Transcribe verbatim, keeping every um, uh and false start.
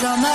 Summer.